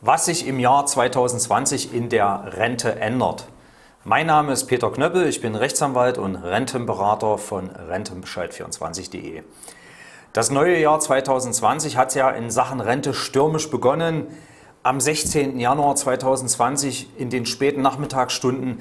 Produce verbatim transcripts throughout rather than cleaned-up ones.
was sich im Jahr zweitausendzwanzig in der Rente ändert. Mein Name ist Peter Knöppel, ich bin Rechtsanwalt und Rentenberater von rentenbescheid vierundzwanzig punkt de. Das neue Jahr zweitausendzwanzig hat ja in Sachen Rente stürmisch begonnen. Am sechzehnten Januar zweitausendzwanzig in den späten Nachmittagsstunden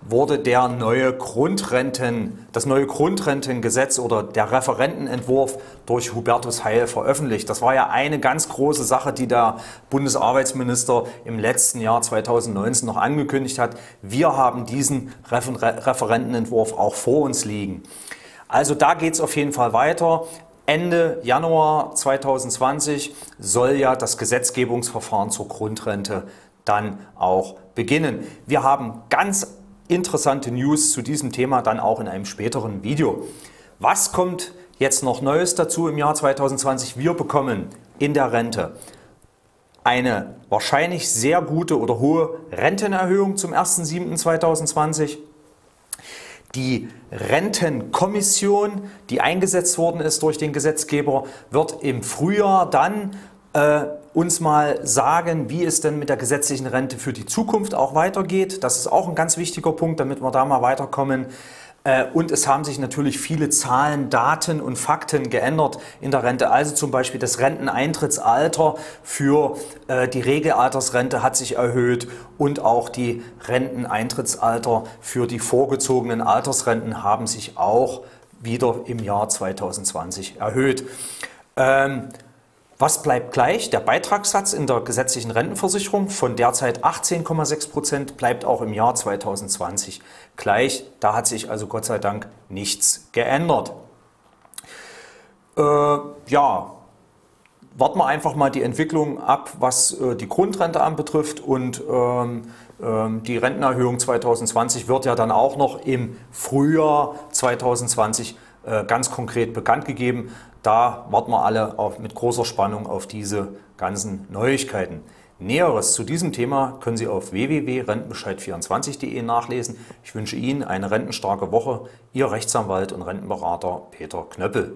wurde der neue Grundrenten, das neue Grundrentengesetz oder der Referentenentwurf durch Hubertus Heil veröffentlicht. Das war ja eine ganz große Sache, die der Bundesarbeitsminister im letzten Jahr zweitausendneunzehn noch angekündigt hat. Wir haben diesen Referentenentwurf auch vor uns liegen. Also da geht es auf jeden Fall weiter. Ende Januar zweitausendzwanzig soll ja das Gesetzgebungsverfahren zur Grundrente dann auch beginnen. Wir haben ganz interessante News zu diesem Thema dann auch in einem späteren Video. Was kommt jetzt noch Neues dazu im Jahr zweitausendzwanzig? Wir bekommen in der Rente eine wahrscheinlich sehr gute oder hohe Rentenerhöhung zum ersten siebten zweitausendzwanzig. Die Rentenkommission, die eingesetzt worden ist durch den Gesetzgeber, wird im Frühjahr dann äh, uns mal sagen, wie es denn mit der gesetzlichen Rente für die Zukunft auch weitergeht. Das ist auch ein ganz wichtiger Punkt, damit wir da mal weiterkommen. Äh, und es haben sich natürlich viele Zahlen, Daten und Fakten geändert in der Rente. Also zum Beispiel das Renteneintrittsalter für äh, die Regelaltersrente hat sich erhöht und auch die Renteneintrittsalter für die vorgezogenen Altersrenten haben sich auch wieder im Jahr zweitausendzwanzig erhöht. Ähm, Was bleibt gleich? Der Beitragssatz in der gesetzlichen Rentenversicherung von derzeit achtzehn Komma sechs Prozent bleibt auch im Jahr zweitausendzwanzig gleich. Da hat sich also Gott sei Dank nichts geändert. Äh, ja, warten wir einfach mal die Entwicklung ab, was äh, die Grundrente anbetrifft. Und ähm, ähm, die Rentenerhöhung zweitausendzwanzig wird ja dann auch noch im Frühjahr zweitausendzwanzig äh, ganz konkret bekannt gegeben. Da warten wir alle auf, mit großer Spannung auf diese ganzen Neuigkeiten. Näheres zu diesem Thema können Sie auf w w w punkt rentenbescheid vierundzwanzig punkt de nachlesen. Ich wünsche Ihnen eine rentenstarke Woche. Ihr Rechtsanwalt und Rentenberater Peter Knöppel.